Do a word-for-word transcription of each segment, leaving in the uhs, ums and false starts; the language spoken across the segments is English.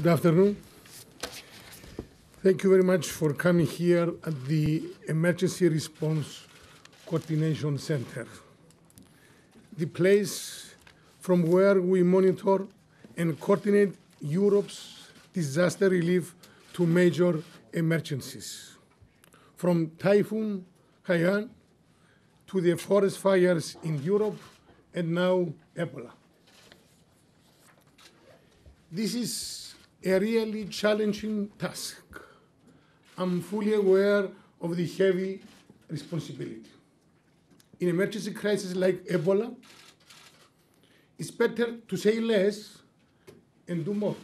Good afternoon. Thank you very much for coming here at the Emergency Response Coordination Center, the place from where we monitor and coordinate Europe's disaster relief to major emergencies, from Typhoon Haiyan to the forest fires in Europe and now Ebola. This is a really challenging task. I'm fully aware of the heavy responsibility. In emergency crises like Ebola, it's better to say less and do more.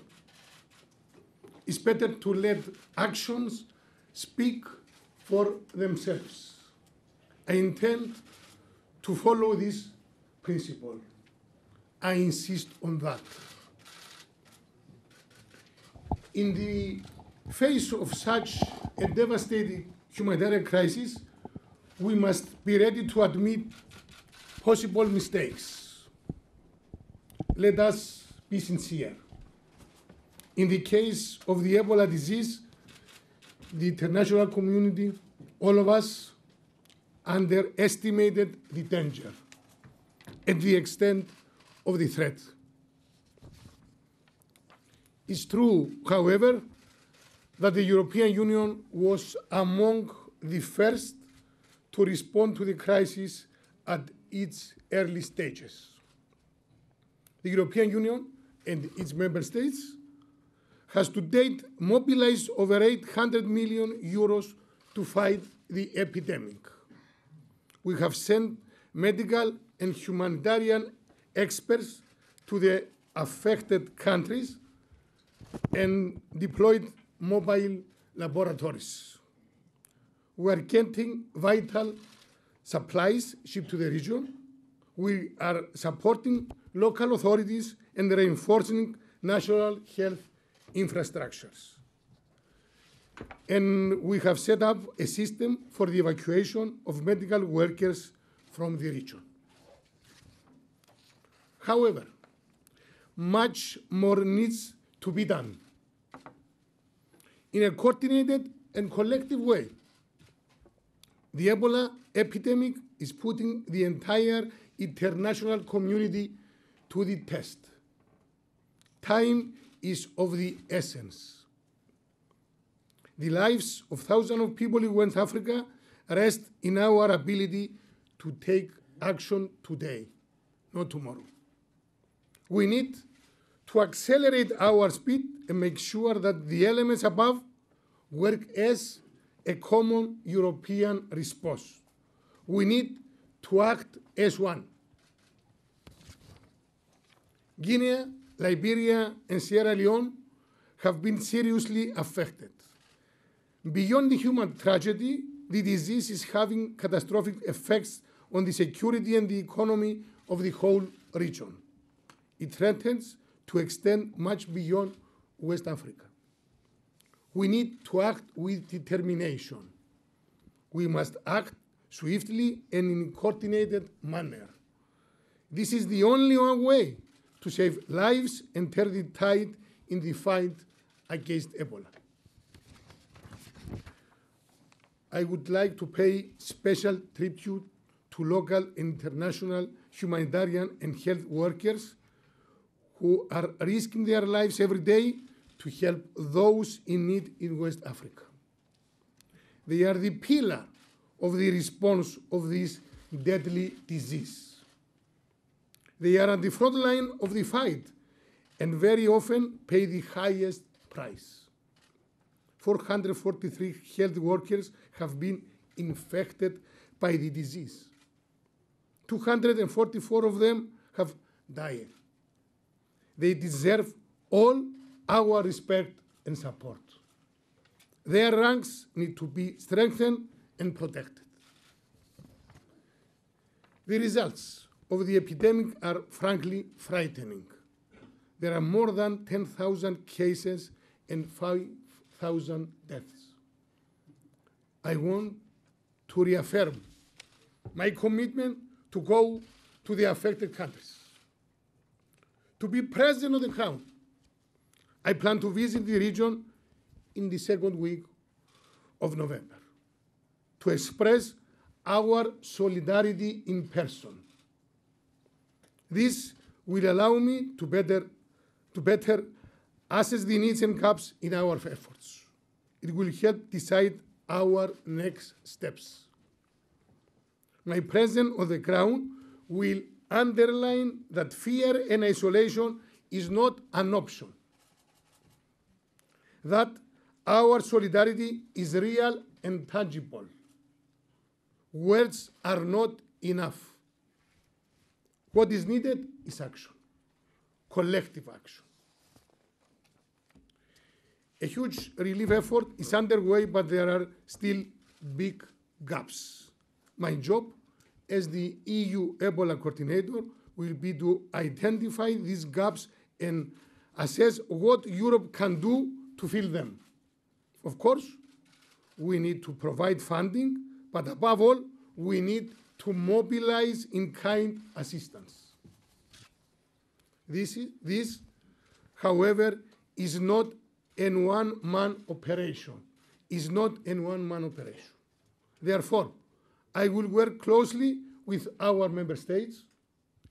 It's better to let actions speak for themselves. I intend to follow this principle. I insist on that. In the face of such a devastating humanitarian crisis, we must be ready to admit possible mistakes. Let us be sincere. In the case of the Ebola disease, the international community, all of us, underestimated the danger and the extent of the threat. It's true, however, that the European Union was among the first to respond to the crisis at its early stages. The European Union and its member states has to date mobilized over eight hundred million euros to fight the epidemic. We have sent medical and humanitarian experts to the affected countries and deployed mobile laboratories. We are getting vital supplies shipped to the region. We are supporting local authorities and reinforcing national health infrastructures. And we have set up a system for the evacuation of medical workers from the region. However, much more needs to be done in a coordinated and collective way. The Ebola epidemic is putting the entire international community to the test. Time is of the essence. The lives of thousands of people in West Africa rest in our ability to take action today, not tomorrow. We need to accelerate our speed and make sure that the elements above work as a common European response. We need to act as one. Guinea, Liberia, and Sierra Leone have been seriously affected. Beyond the human tragedy, the disease is having catastrophic effects on the security and the economy of the whole region. It threatens to extend much beyond West Africa. We need to act with determination. We must act swiftly and in a coordinated manner. This is the only way to save lives and turn the tide in the fight against Ebola. I would like to pay special tribute to local and international humanitarian and health workers who are risking their lives every day to help those in need in West Africa. They are the pillar of the response of this deadly disease. They are at the front line of the fight and very often pay the highest price. four hundred forty-three health workers have been infected by the disease. two hundred forty-four of them have died. They deserve all our respect and support. Their ranks need to be strengthened and protected. The results of the epidemic are frankly frightening. There are more than ten thousand cases and five thousand deaths. I want to reaffirm my commitment to go to the affected countries, to be present on the ground, I plan to visit the region in the second week of November to express our solidarity in person. This will allow me to better, to better assess the needs and gaps in our efforts. It will help decide our next steps. My presence on the ground will underline that fear and isolation is not an option, that our solidarity is real and tangible. Words are not enough. What is needed is action, collective action. A huge relief effort is underway, but there are still big gaps. My job as the E U Ebola coordinator will be to identify these gaps and assess what Europe can do to fill them. Of course, we need to provide funding, but above all, we need to mobilize in-kind assistance. This, is, this, however, is not an one-man operation. Is not an one-man operation. Therefore, I will work closely with our member states,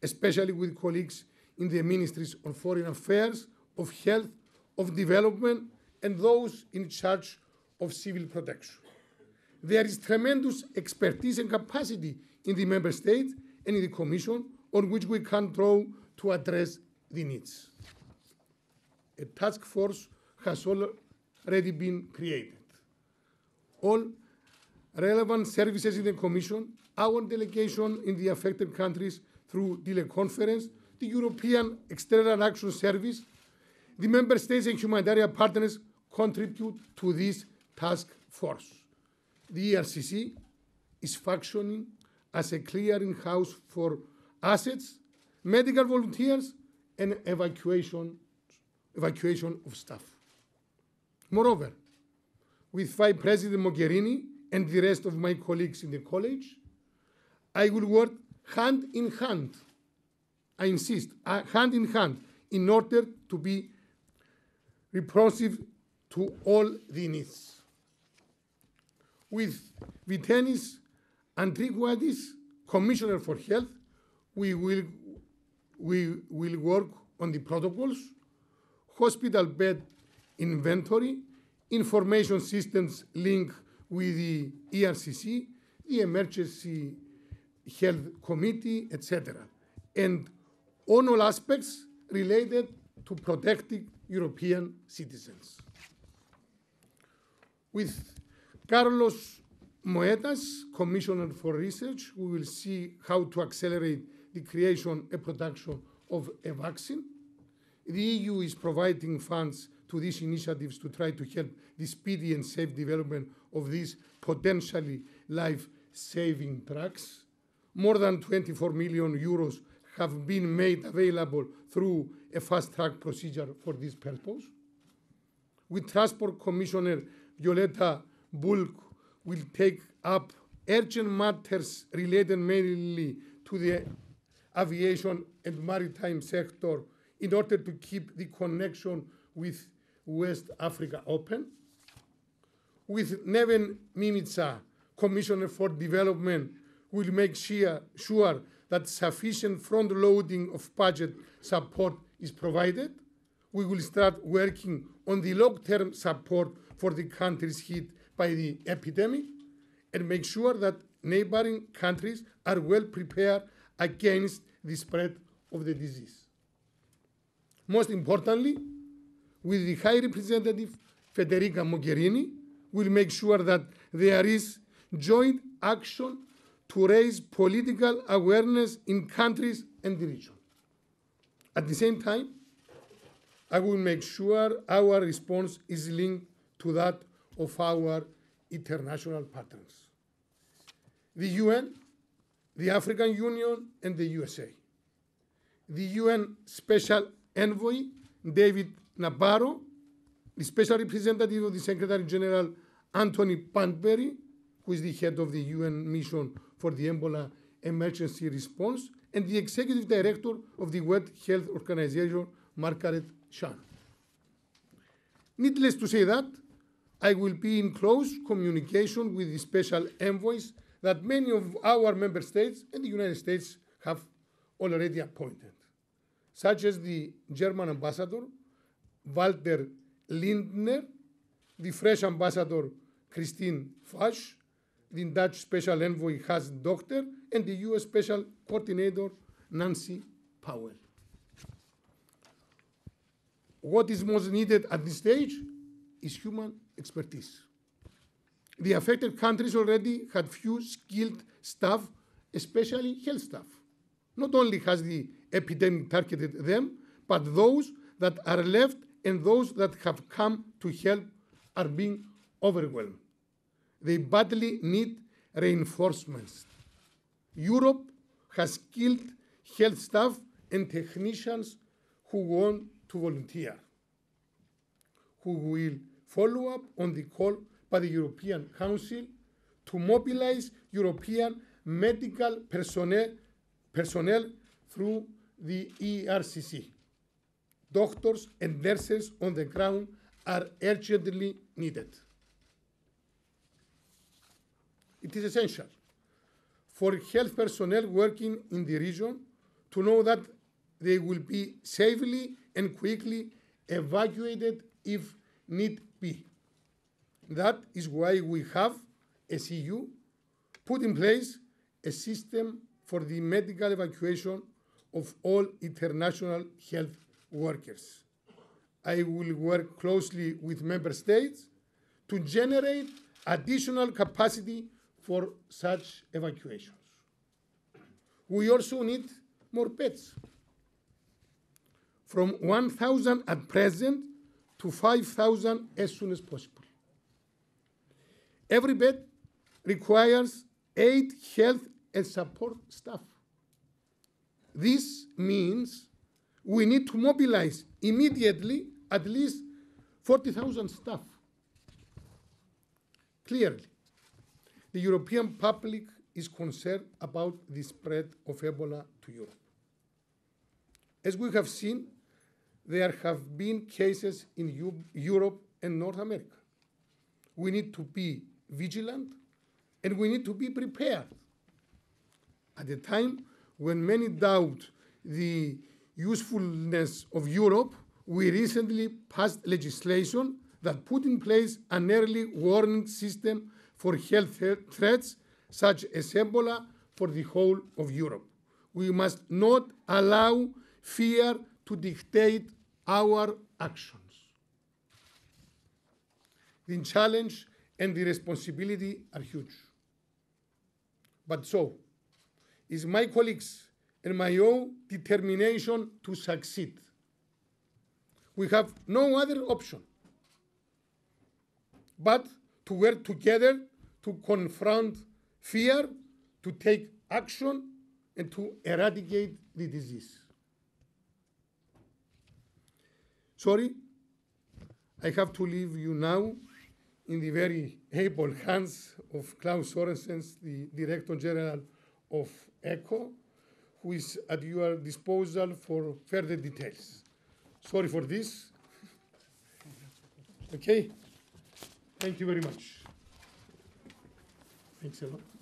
especially with colleagues in the ministries of foreign affairs, of health, of development, and those in charge of civil protection. There is tremendous expertise and capacity in the member states and in the Commission on which we can draw to address the needs. A task force has already been created. All relevant services in the Commission, our delegation in the affected countries through teleconference, the European External Action Service, the member states and humanitarian partners contribute to this task force. The E R C C is functioning as a clearing house for assets, medical volunteers, and evacuation, evacuation of staff. Moreover, with Vice President Mogherini and the rest of my colleagues in the college, I will work hand in hand, I insist, uh, hand in hand, in order to be responsive to all the needs. With Vitenis Antriguadis, Commissioner for Health, we will, we will work on the protocols, hospital bed inventory, information systems linked with the E R C C, the Emergency Health Committee, et cetera, and on all aspects related to protecting European citizens. With Carlos Moedas, Commissioner for Research, we will see how to accelerate the creation and production of a vaccine. The E U is providing funds to these initiatives to try to help the speedy and safe development of these potentially life-saving drugs. More than twenty-four million euros have been made available through a fast-track procedure for this purpose. With Transport Commissioner Violeta Bulc will take up urgent matters related mainly to the aviation and maritime sector in order to keep the connection with West Africa open. With Neven Mimica, Commissioner for Development, will make sure that sufficient front-loading of budget support is provided. We will start working on the long-term support for the countries hit by the epidemic and make sure that neighboring countries are well prepared against the spread of the disease. Most importantly, with the High Representative Federica Mogherini, we'll make sure that there is joint action to raise political awareness in countries and the region. At the same time, I will make sure our response is linked to that of our international partners, the U N, the African Union, and the U S A. The U N Special Envoy, David Nabarro, the Special Representative of the Secretary General, Anthony Pantberry, who is the head of the U N Mission for the Ebola Emergency Response, and the Executive Director of the World Health Organization, Margaret Chan. Needless to say that, I will be in close communication with the special envoys that many of our member states and the United States have already appointed, such as the German ambassador, Walter Lindner, the French ambassador, Christine Fasch, the Dutch special envoy, Hans Dochter, and the U S special coordinator, Nancy Powell. What is most needed at this stage is human expertise. The affected countries already had few skilled staff, especially health staff. Not only has the epidemic targeted them, but those that are left and those that have come to help are being overwhelmed. They badly need reinforcements. Europe has skilled health staff and technicians who want to volunteer, who will follow up on the call by the European Council to mobilize European medical personnel, personnel through the E R C C. Doctors and nurses on the ground are urgently needed. It is essential for health personnel working in the region to know that they will be safely and quickly evacuated if need be. That is why we have, as E U, put in place a system for the medical evacuation of all international health workers. I will work closely with member states to generate additional capacity for such evacuations. We also need more beds, from one thousand at present to five thousand as soon as possible. Every bed requires eight health and support staff. This means we need to mobilize immediately at least forty thousand staff. Clearly, the European public is concerned about the spread of Ebola to Europe. As we have seen, there have been cases in Europe and North America. We need to be vigilant and we need to be prepared. At a time when many doubt the usefulness of Europe, we recently passed legislation that put in place an early warning system for health threats such as Ebola for the whole of Europe. We must not allow fear to dictate our actions. The challenge and the responsibility are huge. But so is my colleagues and my own determination to succeed. We have no other option but to work together to confront fear, to take action, and to eradicate the disease. Sorry, I have to leave you now in the very able hands of Klaus Sorensen, the Director General of ECHO, who is at your disposal for further details. Sorry for this. Okay. Thank you very much. Thanks a lot.